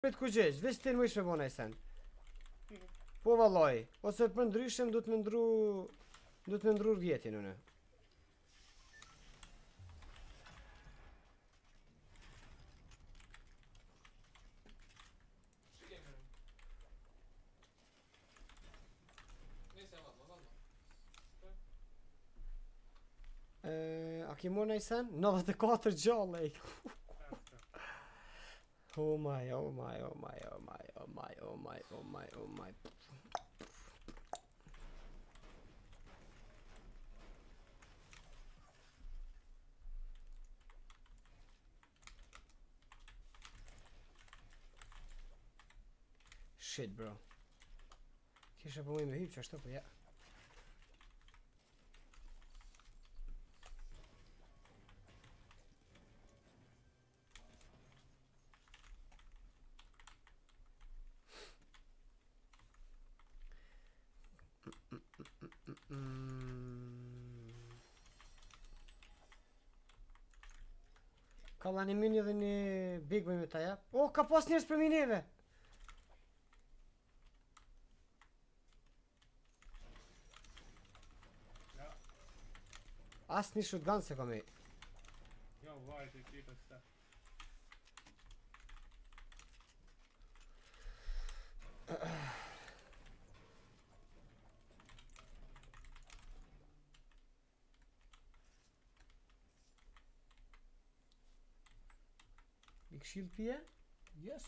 Kuqesh, veç të nëmëjshme bona e sen. Po vallaj, ose për ndryshëm du të më ndru... Du të më ndru rjetin une. A ki mor në e sen? 94 gjallë e. Oh my, oh my, oh my, oh my, oh my, oh my, oh my, oh my. Shit, bro. Kisha po me hyp çashtu po ja. Ka la një mini dhe një big me ta jap. O, ka pas njerës për mineve. As një shotgun se kam e. Jo, vajt e kipa se. Shield pije? Yes.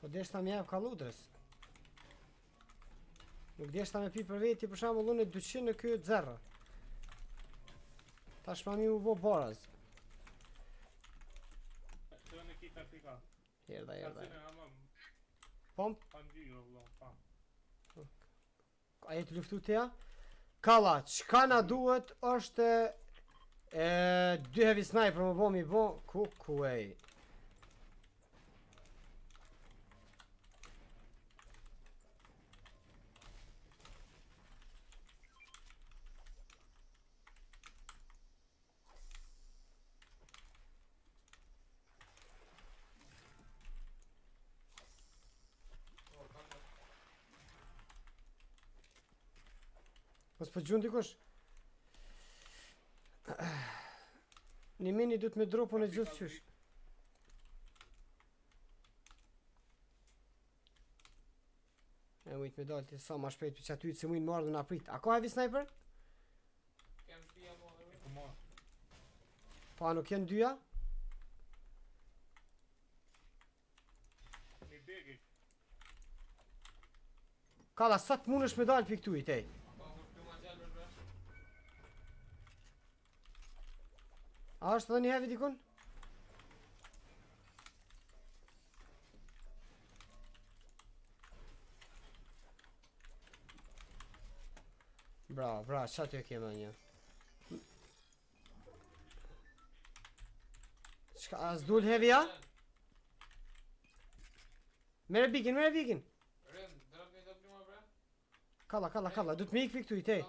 Po desh ta me jep Kalludrës. Nuk desh ta me pi për veti, për shambull unë e 200 në kjo zerë. Tash ma mi u bo baraz. Të në ki taktika. Herda, herda. Pomp? A jetë luftu të ja? Kalla, qka na duhet është... Dy heavy sniper më bo mi bo kukuej. Mos për gjun dikush? Një mini du të me dropo në gjithë qysh. E mujtë me dalë të sa ma shpejt për që aty të si mujtë më ardhë në aprit. A ka heavy sniper? Kem shpia më e këma. Pa nuk jenë dyja? Një begi. Kalla, sa të mund është me dalë për këtu i tej? A është dhe një heavy dikun? Bra, bra, që aty e kema një? A s'dull heavy ja? Mere bikin, mere bikin! Kalla, kalla, kalla, du t'me ik për këtu i tej.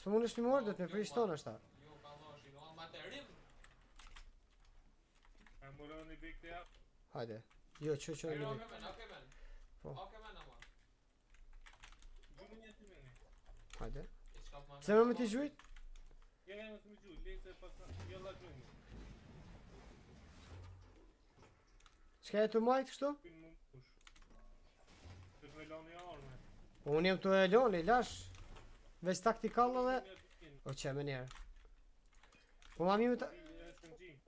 Së përmun është një morë, do të me prishton është ta. Jo, ka në është, në materim. E mërë në bik të ja. Hajde, jo, që në bik. Akemen, akemen. Akemen ama. Gjumë një të meni. Hajde. Se me t'i gjujt? Ja, ja, me t'i gjujt, lejtë e pasat, jo la gjumë. Qëka e të majtë kështu? Pinë më push. Të me lani arme. Po, unë jem të e lani, lash. Vesh taktikalla dhe... O që e me njerë. Po ma mi me ta...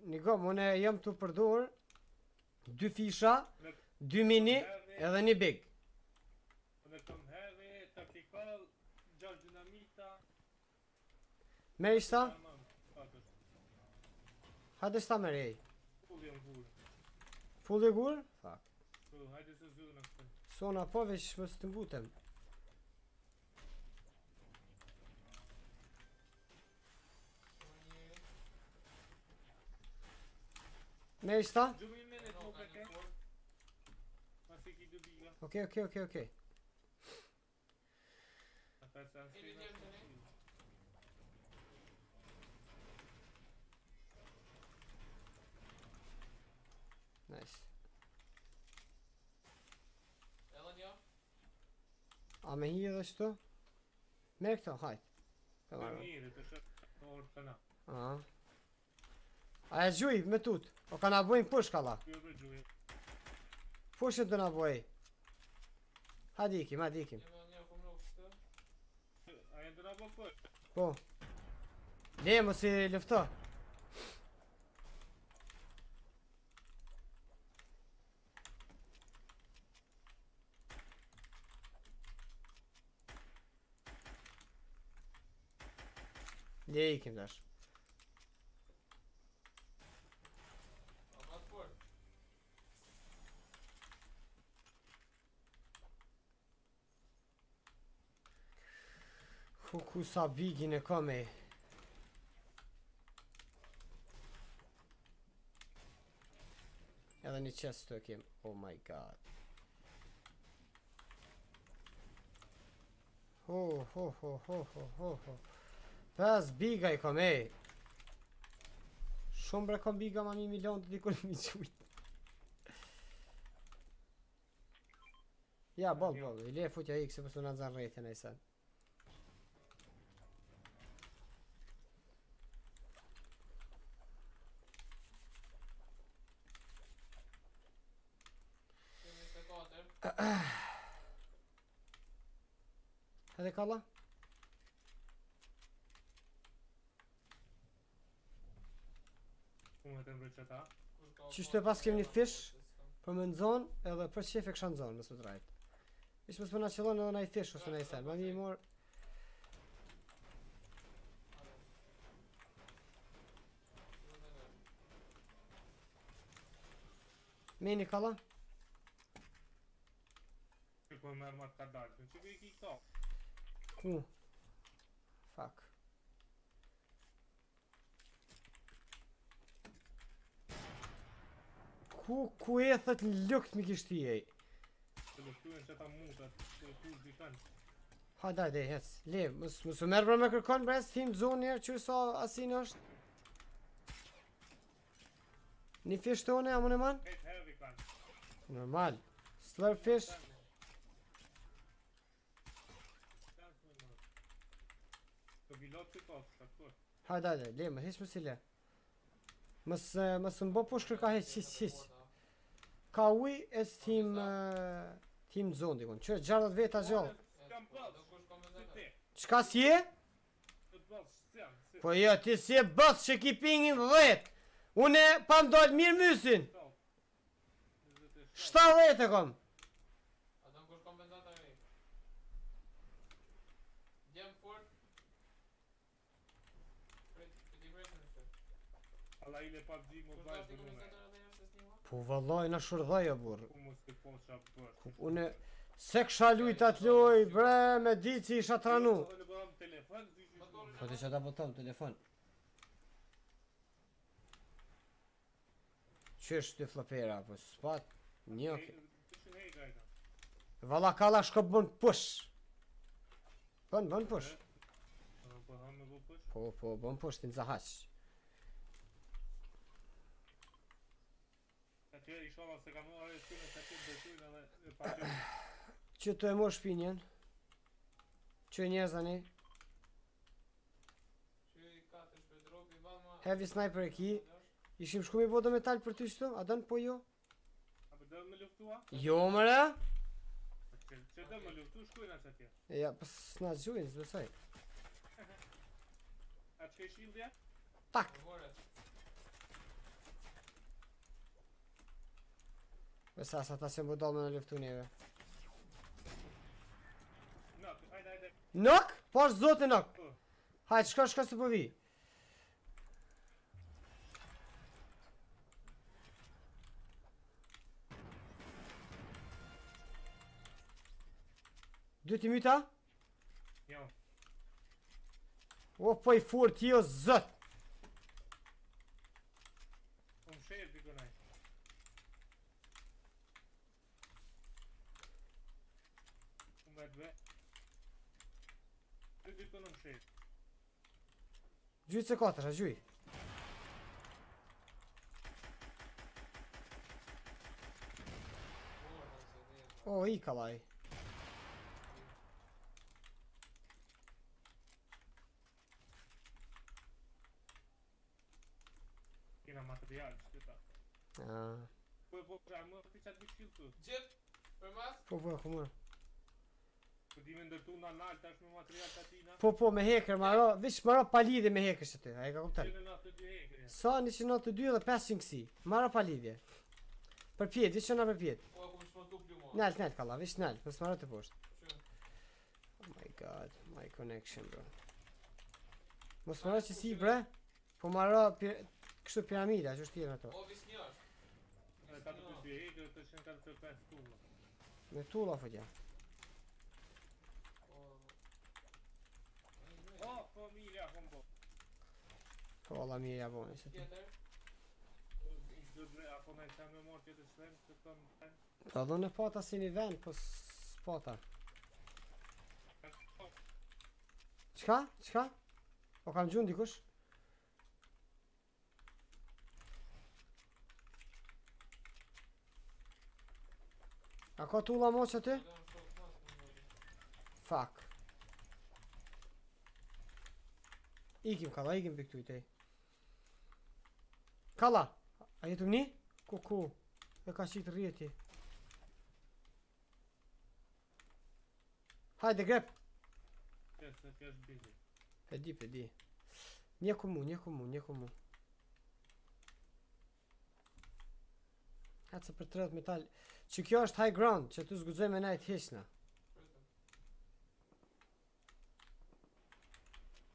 Niko, mune jam të përdur 2 fisha, 2 mini edhe 1 big. Në këmë herë, taktikall, gjallë dynamita... Meri shta? Hajde shta me rej. Full e gur. Full e gur? Fak. Hajde se zyrë në këtë. Sona po vesh më së të mbutem. Me e shta? Ok, ok, ok, ok. sunscreen. Nice. Ellen, yeah. I'm here, Risto. Merk to hide. Come on. Aha. A e gjuj me tut, o ka na bojnë push kalla. Pushin të na bojnë. Hadi ikim, hadi ikim. A e të na bojnë push? Po. Ne, mos i lufto. Ne ikim dash. Kukusa bigine kome. Edhe një chest të kem. Oh my god. Ho ho ho ho ho ho ho. Pes biga i kome. Shumë bre kom biga ma 1 milion të dikur një qurtë. Ja bol bol. I le futja ik se përsu në nëzën rejtën e sen. Hadi kalla. Qështë e pas kem një fish për më nëzon edhe për qef e kësha nëzon mësë më drajt. Ishtë mësë më në qëllon edhe në i fish ose në i sen. Ma një i mor. Meni kalla. Kërë më mërë ka dalë, që bëjë ki ka? Ku? Fuck. Ku e thët në lëkt më kishti ej? Të lëktuen që ta mutët, të lëktuen dikanë. Ha dajde, hec. Le, mësë mërë për me kërkon, brez, him zonë njerë që sa asin është. Një fish të one, amon e man? Hec heavy kanë. Normal. Slurp fish. Hajde, hajde, le, më heq mësi le. Mësë mbo pushkër ka heq, heq. Ka uj e së tim zonë, dikon. Qërë, gjardat veta gjallë. Qka si e? Po jo, ti si e bësë që ki pingin 10. Une pa mdojt mirë mysin. 7-10 e kom. Po vallaj në shurdhaja burë. Une se kësha lujt atë loj bre me ditë që isha tranu. Po të që ta botam telefon. Qështë të flopera po s'pat një oke. Valla kalla shko bën push. Bën push. Po bën push të në zahaqë. Që të e mor shpinjen. Që njerëz ani. Heavy sniper e ki. Ishim shku me bodo metal për ty qëto? A dënë po jo? A përdojnë me luftua? Jo mëre? Që dëmë me luftu shkujnë asë atje? Ja, pës në atë gjujnë, zbësaj. A që e shildja? Tak! Vesa sa ta se më budal me në luftu njëve. Nok? Pash zote nok. Hajt, shka se përvi. Dyti myta? Jo. O, po i furt, jo zët. Unë shërë dikonaj. Sí. Giuiță coatra, giui. O, Icalai. E la material, știu ta. Aaaa. Bă, mă, ce ți-a dus shield-ul? Jet, pe mas? Po, bă, cu mă. Cu dimendă tu, n-alta și nu material ta tina. Po, po, me hacker, mă rog palide me hacker și tu, ai ca cuptat. Cine n-a tău de hacker? Sani și n-a tău de eu, dar pe asfing si. Mă rog palide. Për pjetë, vishë që nga për pjetë. O, ku shpër dupli mua. Nalt, nalt, kalla, vishë nalt, nësë marrë të poshtë. Që? Oh my god, my connection, bro. Mos marrë që si, bre? Po marrë kështu piramida, që është tjera ato. O, vishë një është. Në katë të bje hegë, të shenë katë të pes tulla. Me tulla, fëtja. O, po mirja, po mbo. Po, alla mirja, po në që të. Ako me se me morë tjetë shlem, që të në ven? Ta dhe në pata si një ven, po s'pata. Qka? Qka? O kam gjun dikush? A ka t'u la mo që ty? Fuck. Ikim kalla, ikim për këtu i tej. Kalla! A jetu më një? Kuku, e ka qitë rjeti. Hajde, grep! Pedi, pedi. Njeku mu, njeku mu, njeku mu. Hajtë se për të rëtë metal. Që kjo është high ground, që tu zgudzoj me najtë hishna.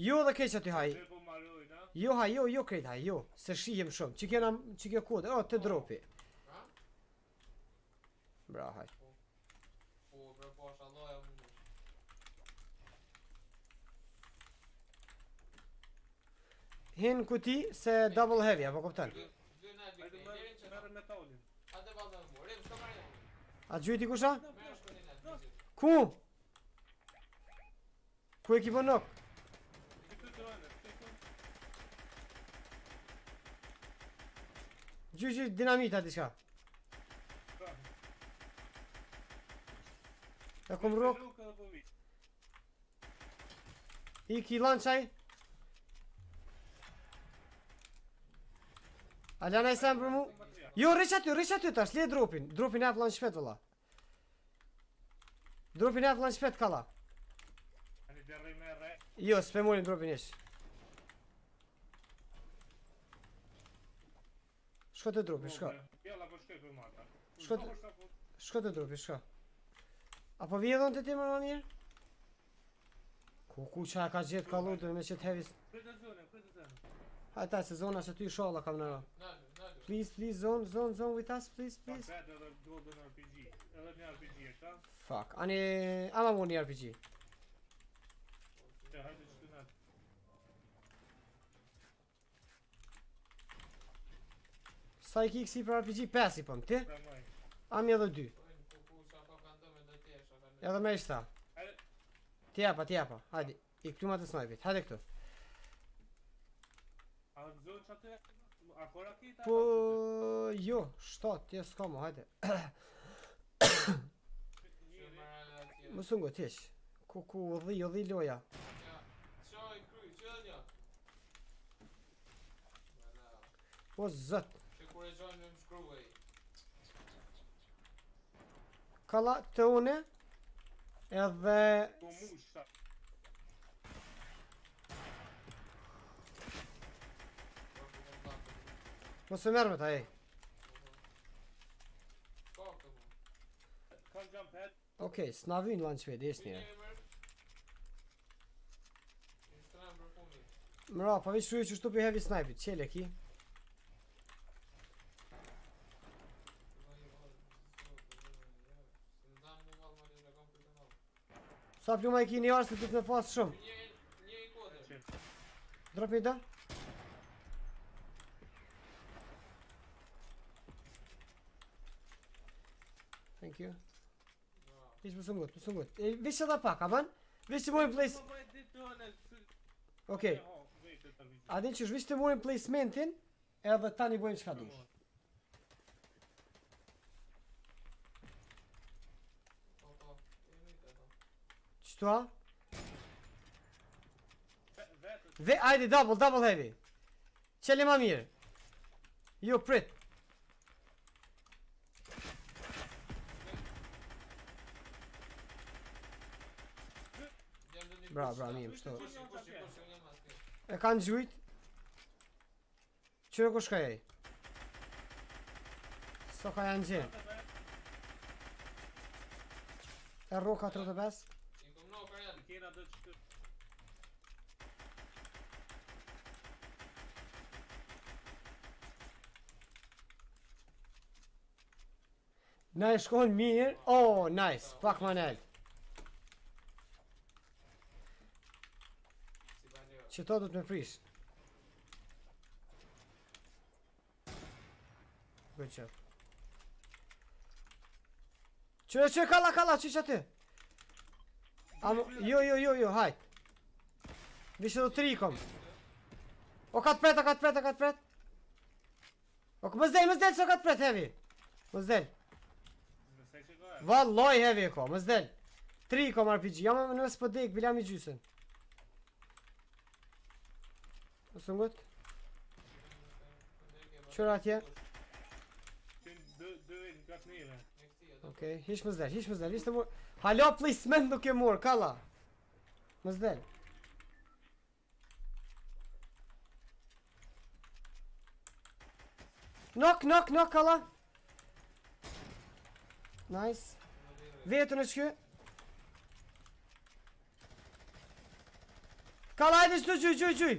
Jo dhe keq aty haj. Jo haj, jo, jo krejt haj, jo. Se shihem shumë. Që kjo kodë? O, të dropi. Bra, haj. Po, bra, po, është Allah e mundur. Hinë kuti se double heavy, apo këpëtan? A gjujti kusha? Ku? Ku e kipo nok? Gjujti dinamita t'i shka. E kom rok. Iki lançaj. A lana i sen për mu. Jo, rrish aty tash, le dropin. Dropin e flan shpet vëlla. Dropin e flan shpet kalla. Jo, s'pemurin dropin ish. Shko të dropin, shko. Shko të dropin, shko. Apo vjedhën të ti mërë më mirë? Kuku që a ka gjithë Kalludrën me qëtë heavy... Këtë zonë, këtë zonë. Hajta se zona që ty shala kam nëra. Please, please, zone, zone, zone with us, please, please. Pa këtë edhe golden RPG, edhe një RPG e ka? Fuck, ani... ama mu një RPG. Ja, hajtë që të natë. Sa i kiksi për RPG? 5 i pëm, ti? Ami edhe 2. Edhe me ishtë ta. Tjepa, tjepa. Hajdi, i këtu ma të snajpit. Hajdi këtu. A zonë që atë akora kita? Po... jo, 7, tje s'ka mu, hajde. Mësë ngo, tjeq. Kuku, oddio, oddio ja. Pozzat. Kalla të une. Edhe mos e mermet ai. Okej, s'na vin lan çve desni. Mra, pa veç shuaj që shtu për heavy sniper, çel e ki. Sa pluma e ki një arë se të të me pasë shumë. Një i kodër. Drop një da. Thank you. Ish pësungut, pësungut. Vishë edhe pak, aban? Vishë të mojnë place... Okej. Adin që shvishë të mojnë placementin edhe tani bojmë që ka dush. Qëtua? Ajde, double, double heavy. Qeli ma mirë. Jo, prit. Bra, bra, mirë, pështu. E kanë gjujt. Qërë ku shkaj e? So ka janë gjenë. E ro 4-5. Na e shkon mirë. Oh, nice, pak ma nel. Që to du të me prish. Good job. Qëre qëre kalla kalla që që aty. Jo, jo, jo, jo, hajt. Vishë do të rikom. O, ka të pret, o, ka të pret, o, ka të pret. O, mëzdel, mëzdel, që o ka të pret, heavy. Mëzdel. Valloj, heavy e ko, mëzdel. Të rikom RPG, jam në spëdek, bilam i gjysën. Mësë ngut. Qërë atje? Okej, hish mëzdel, hish mëzdel, hish të mërë. Halo, placement nuk e mor, kalla. Mëzdel. Knock, knock, knock, kalla. Nice. Vetën e shky. Kalla, hajde shtu, gjuj, gjuj, gjuj.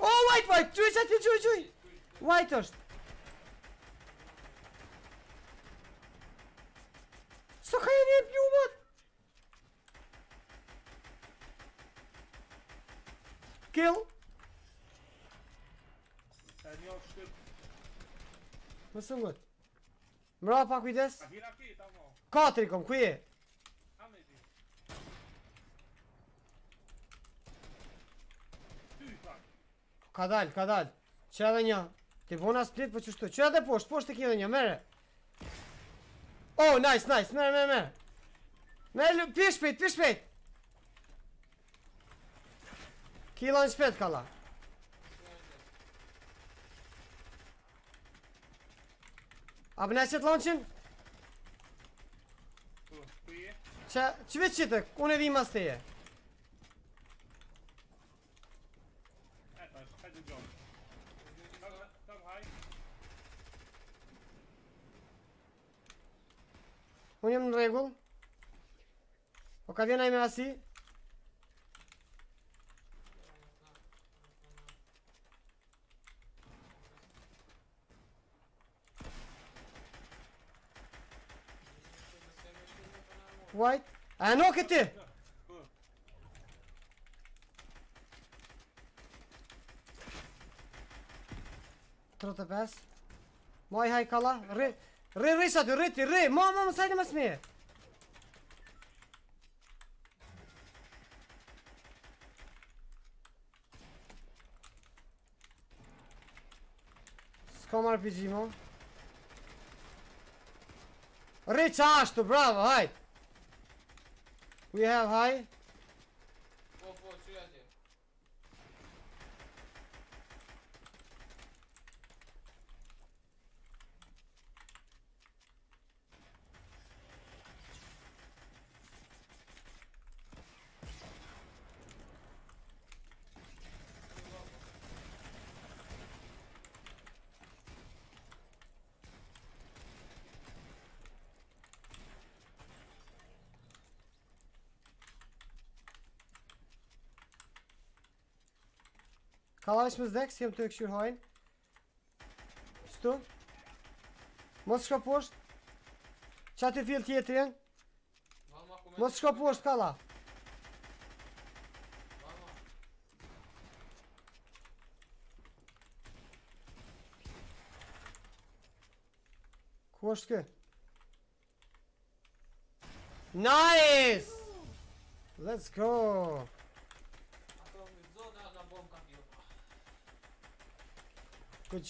O, white, white, gjuj, gjuj, gjuj, gjuj. White është. Mësë ngët. Mra, pa kujdes. Katëri kom, kuj e? Ka dal, ka dal. Qëra dhe një. Ti vona split për qështu. Qëra dhe poshtë, poshtë e kje dhe një, mere. Oh, nice, nice, mere, mere, mere. Mere, për shpejt, për shpejt. Kila në shpejt, kalla. A për nëjë që të launqin? Që veç qëtë, unë e vim mas të je. Unë jem në regull. O ka vjena ime asi. white. А ну ка ти! Трото без. Мой хайкала. Ри сади, ри. Мама сайдамас ми. Ском RPG му. Recharge to Bravo, hide. We have high. Kalamışımızdaki semtü öksür hain. Üstü. Moskva poşt. Çatıfield yetirin. Moskva poşt kala. Koşku. Nice! Let's go! Good job.